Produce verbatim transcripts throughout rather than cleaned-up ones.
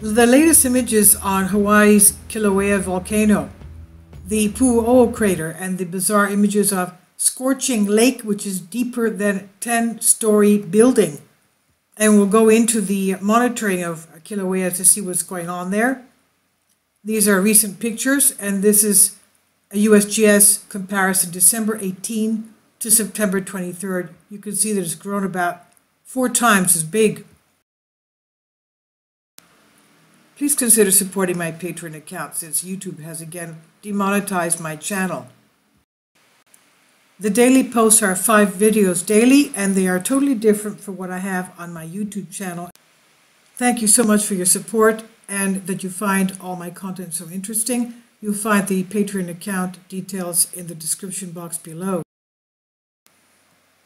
The latest images are Hawaii's Kilauea volcano, the Pu'u O'o crater, and the bizarre images of scorching lake, which is deeper than ten-story building. And we'll go into the monitoring of Kilauea to see what's going on there. These are recent pictures, and this is a U S G S comparison, December eighteenth to September twenty-third. You can see that it's grown about four times as big. Please consider supporting my Patreon account, since YouTube has again demonetized my channel. The daily posts are five videos daily, and they are totally different from what I have on my YouTube channel. Thank you so much for your support and that you find all my content so interesting. You'll find the Patreon account details in the description box below.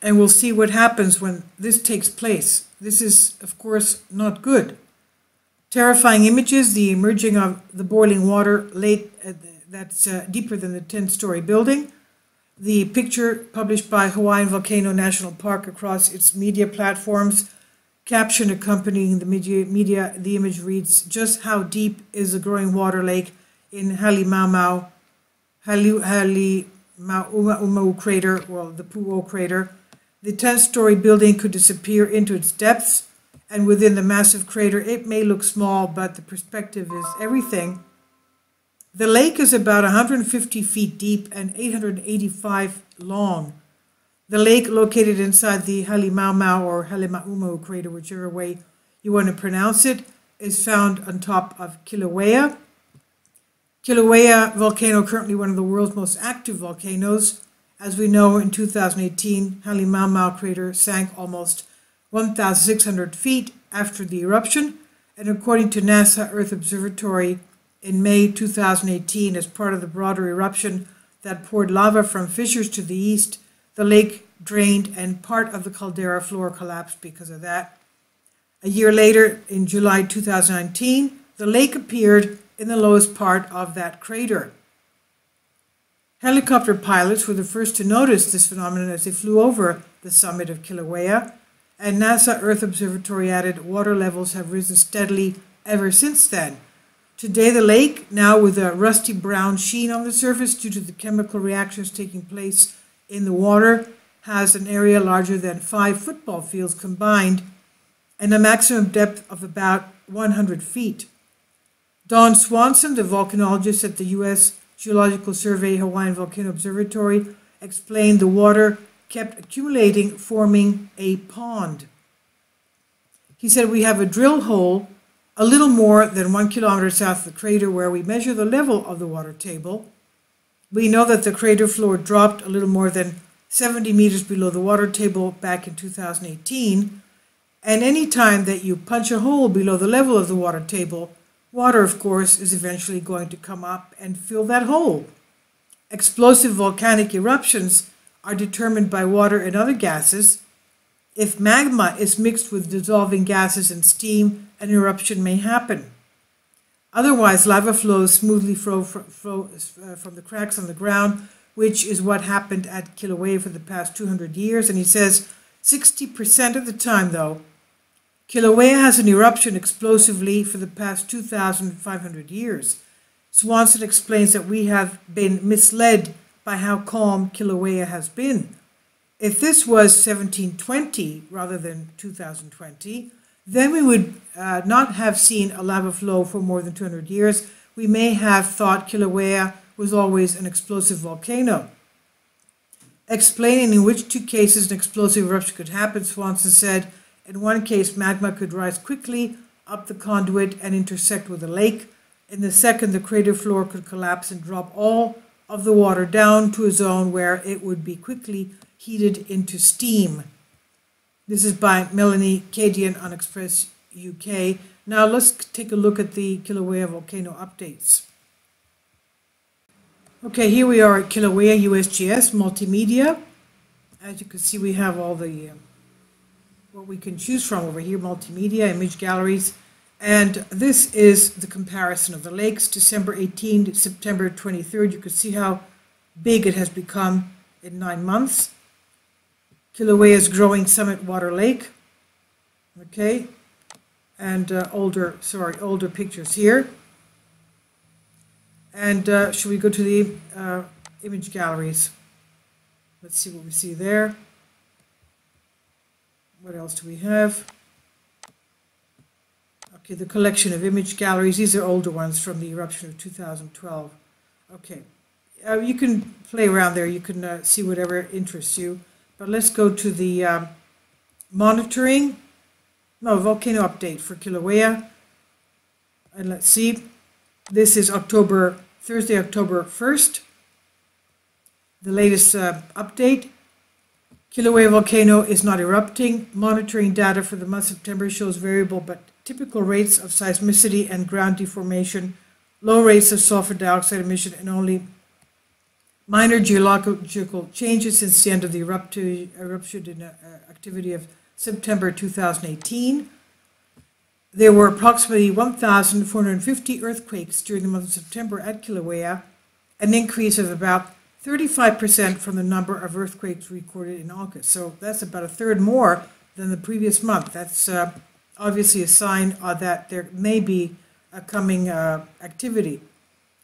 And we'll see what happens when this takes place. This is, of course, not good. Terrifying images, the emerging of the boiling water lake that's uh, deeper than the ten-story building. The picture published by Hawaiian Volcano National Park across its media platforms. Caption accompanying the media, media, the image reads, "Just how deep is the growing water lake in Halemaʻumaʻu, Halemaʻumaʻu crater, well, the Pu'u O'o crater. The ten-story building could disappear into its depths, and within the massive crater, it may look small, but the perspective is everything. The lake is about one hundred fifty feet deep and eight hundred eighty-five long. The lake, located inside the Halemaʻumaʻu or Halemaʻumaʻu crater, whichever way you want to pronounce it, is found on top of Kilauea. Kilauea volcano, currently one of the world's most active volcanoes. As we know, in two thousand eighteen, Halemaʻumaʻu crater sank almost one thousand six hundred feet after the eruption, and according to NASA Earth Observatory, in May two thousand eighteen, as part of the broader eruption that poured lava from fissures to the east, the lake drained and part of the caldera floor collapsed because of that. A year later, in July two thousand nineteen, the lake appeared in the lowest part of that crater. Helicopter pilots were the first to notice this phenomenon as they flew over the summit of Kilauea, and NASA Earth Observatory added water levels have risen steadily ever since then. Today, the lake, now with a rusty brown sheen on the surface due to the chemical reactions taking place in the water, has an area larger than five football fields combined and a maximum depth of about one hundred feet. Don Swanson, the volcanologist at the U S Geological Survey Hawaiian Volcano Observatory, explained the water kept accumulating, forming a pond. He said, "We have a drill hole a little more than one kilometer south of the crater where we measure the level of the water table. We know that the crater floor dropped a little more than seventy meters below the water table back in two thousand eighteen. And any time that you punch a hole below the level of the water table, water, of course, is eventually going to come up and fill that hole. Explosive volcanic eruptions are determined by water and other gases. If magma is mixed with dissolving gases and steam, an eruption may happen. Otherwise, lava flows smoothly flow from the cracks on the ground, which is what happened at Kilauea for the past two hundred years. And he says, sixty percent of the time, though, Kilauea has an eruption explosively for the past two thousand five hundred years. Swanson explains that we have been misled by how calm Kilauea has been. If this was seventeen twenty rather than two thousand twenty, then we would uh, not have seen a lava flow for more than two hundred years. We may have thought Kilauea was always an explosive volcano." Explaining in which two cases an explosive eruption could happen, Swanson said, "In one case, magma could rise quickly up the conduit and intersect with the lake. In the second, the crater floor could collapse and drop all of the water down to a zone where it would be quickly heated into steam." This is by Melanie Kadian on Express U K. Now let's take a look at the Kilauea volcano updates. Okay, here we are at Kilauea U S G S Multimedia. As you can see, we have all the, uh, what we can choose from over here, multimedia, image galleries. And this is the comparison of the lakes, December eighteenth to September twenty-third. You can see how big it has become in nine months. Kilauea's growing summit water lake. Okay, and uh, older, sorry, older pictures here. And uh, should we go to the uh, image galleries? Let's see what we see there. What else do we have? Okay, the collection of image galleries. These are older ones from the eruption of two thousand twelve. Okay, uh, you can play around there. You can uh, see whatever interests you. But let's go to the um, monitoring. No, volcano update for Kilauea. And let's see. This is October, Thursday, October first. The latest uh, update. Kilauea volcano is not erupting. Monitoring data for the month of September shows variable but typical rates of seismicity and ground deformation, low rates of sulfur dioxide emission, and only minor geological changes since the end of the erupti eruption in, uh, activity of September two thousand eighteen. There were approximately one thousand four hundred fifty earthquakes during the month of September at Kilauea, an increase of about thirty-five percent from the number of earthquakes recorded in August. So that's about a third more than the previous month. That's uh, obviously a sign uh, that there may be a coming uh, activity.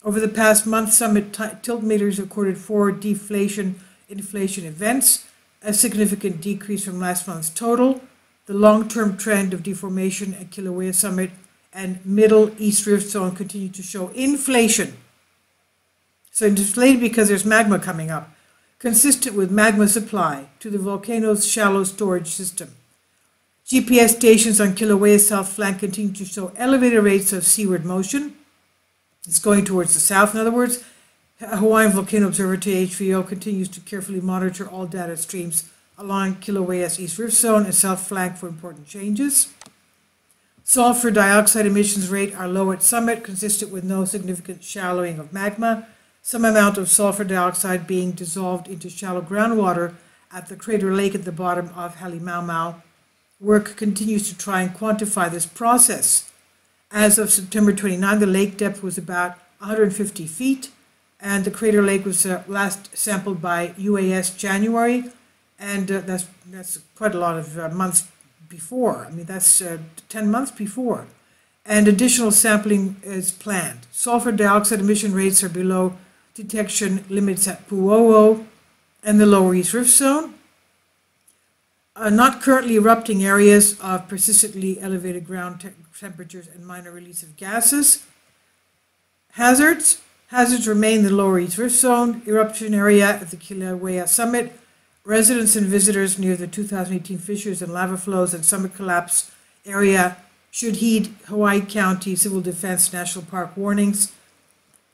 Over the past month, summit tiltmeters recorded four deflation inflation events, a significant decrease from last month's total. The long-term trend of deformation at Kilauea Summit and Middle East Rift Zone continue to show inflation. So inflated because there's magma coming up, consistent with magma supply to the volcano's shallow storage system. G P S stations on Kilauea's south flank continue to show elevated rates of seaward motion. It's going towards the south, in other words. Hawaiian Volcano Observatory, H V O, continues to carefully monitor all data streams along Kilauea's East Rift Zone and South Flank for important changes. Sulfur dioxide emissions rate are low at summit, consistent with no significant shallowing of magma, some amount of sulfur dioxide being dissolved into shallow groundwater at the crater lake at the bottom of Halemaʻumaʻu. Work continues to try and quantify this process. As of September twenty-ninth, the lake depth was about one hundred fifty feet, and the crater lake was uh, last sampled by U A S January. And uh, that's, that's quite a lot of uh, months before. I mean, that's uh, ten months before. And additional sampling is planned. Sulfur dioxide emission rates are below detection limits at Pu'u O'o and the Lower East Rift Zone. Uh, not currently erupting areas of persistently elevated ground te temperatures and minor release of gases. Hazards. Hazards remain in the Lower East Rift Zone, eruption area at the Kilauea Summit, residents and visitors near the two thousand eighteen fissures and lava flows and summit collapse area should heed Hawaii County Civil Defense National Park warnings.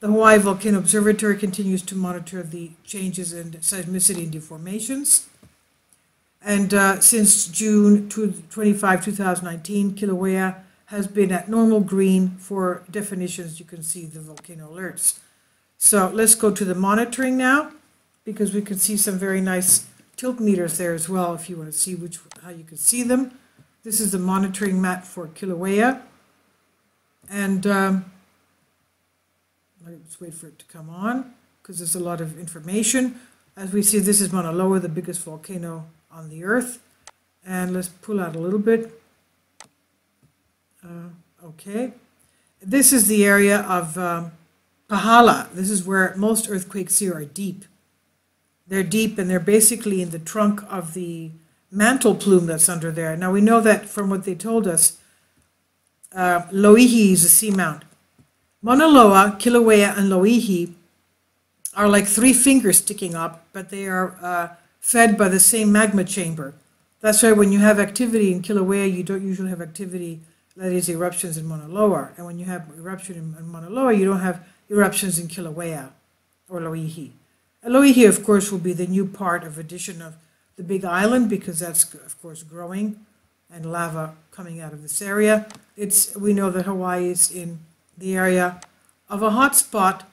The Hawaii Volcano Observatory continues to monitor the changes in seismicity and deformations. And uh, since June twenty-fifth, two thousand nineteen, Kilauea has been at normal green for definitions. You can see the volcano alerts. So let's go to the monitoring now, because we can see some very nice tilt meters there as well, if you want to see which how you can see them. This is the monitoring map for Kilauea, and um, let's wait for it to come on because there's a lot of information. As we see, this is Mauna Loa, the biggest volcano on the earth, and let's pull out a little bit. Uh, okay, this is the area of um, Pahala. This is where most earthquakes here are deep. They're deep, and they're basically in the trunk of the mantle plume that's under there. Now, we know that from what they told us. uh, Loihi is a seamount. Mauna Loa, Kilauea, and Loihi are like three fingers sticking up, but they are uh, fed by the same magma chamber. That's why when you have activity in Kilauea, you don't usually have activity, that is, eruptions in Mauna Loa. And when you have eruption in Mauna Loa, you don't have eruptions in Kilauea or Loihi. Loihi, of course, will be the new part of addition of the Big Island, because that's, of course, growing and lava coming out of this area. It's, we know that Hawaii is in the area of a hot spot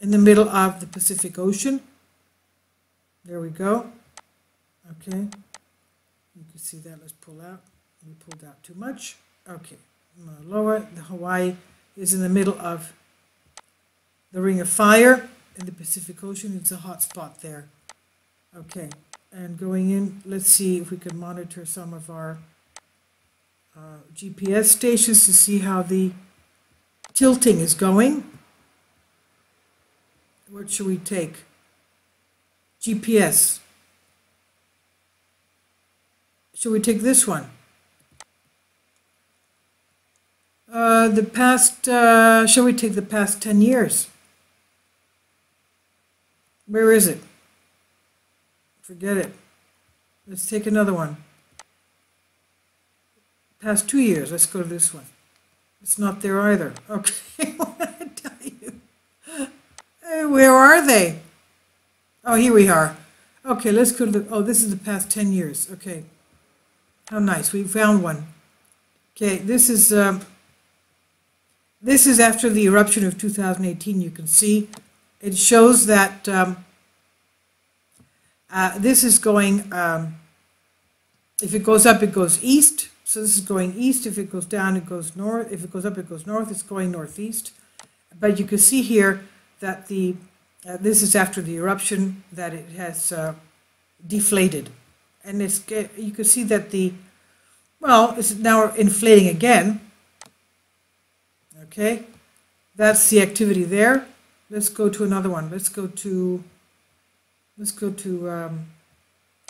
in the middle of the Pacific Ocean. There we go. Okay. You can see that. Let's pull out. We pulled out too much. Okay. Mauna Loa, the Hawaii is in the middle of the Ring of Fire. In the Pacific Ocean, it's a hot spot there. Okay, and going in, let's see if we can monitor some of our uh, G P S stations to see how the tilting is going. What should we take? G P S. Should we take this one? Uh, the past, uh, shall we take the past ten years? Where is it? Forget it. Let's take another one. Past two years, let's go to this one. It's not there either. Okay, what did I tell you? Hey, where are they? Oh, here we are. Okay, let's go to the, oh, this is the past ten years. Okay, how nice, we found one. Okay, this is, um, this is after the eruption of two thousand eighteen, you can see. It shows that um, uh, this is going, um, if it goes up, it goes east. So this is going east. If it goes down, it goes north. If it goes up, it goes north. It's going northeast. But you can see here that the uh, this is after the eruption, that it has uh, deflated. And it's, you can see that the, well, it's now inflating again. Okay, that's the activity there. Let's go to another one. Let's go to, let's go to um,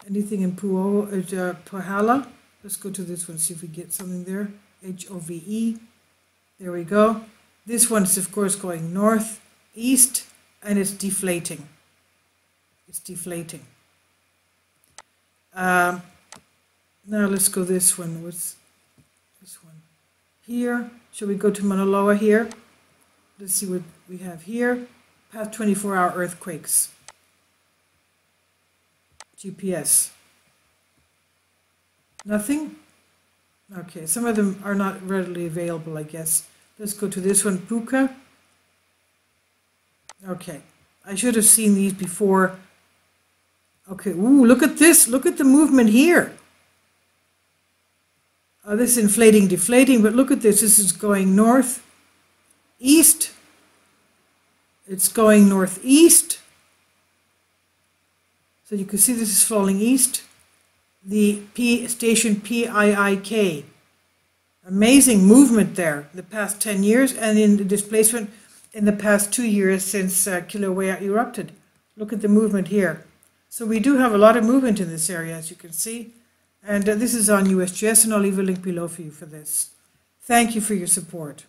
anything in Pu'u O'o, uh, Pahala. Let's go to this one, see if we get something there. H O V E, there we go. This one's of course going north, east, and it's deflating. It's deflating. Um, now let's go this one. What's this one? Here. Shall we go to Mauna Loa here? Let's see what we have here. Past twenty-four hour earthquakes. G P S. Nothing? Okay, some of them are not readily available, I guess. Let's go to this one, Puka. Okay, I should have seen these before. Okay, ooh, look at this. Look at the movement here. Uh, this is inflating, deflating, but look at this. This is going north, east. It's going northeast. So you can see this is falling east. The P station P I I K. Amazing movement there the past ten years, and in the displacement in the past two years since uh, Kilauea erupted. Look at the movement here. So we do have a lot of movement in this area, as you can see. And uh, this is on U S G S, and I'll leave a link below for you for this. Thank you for your support.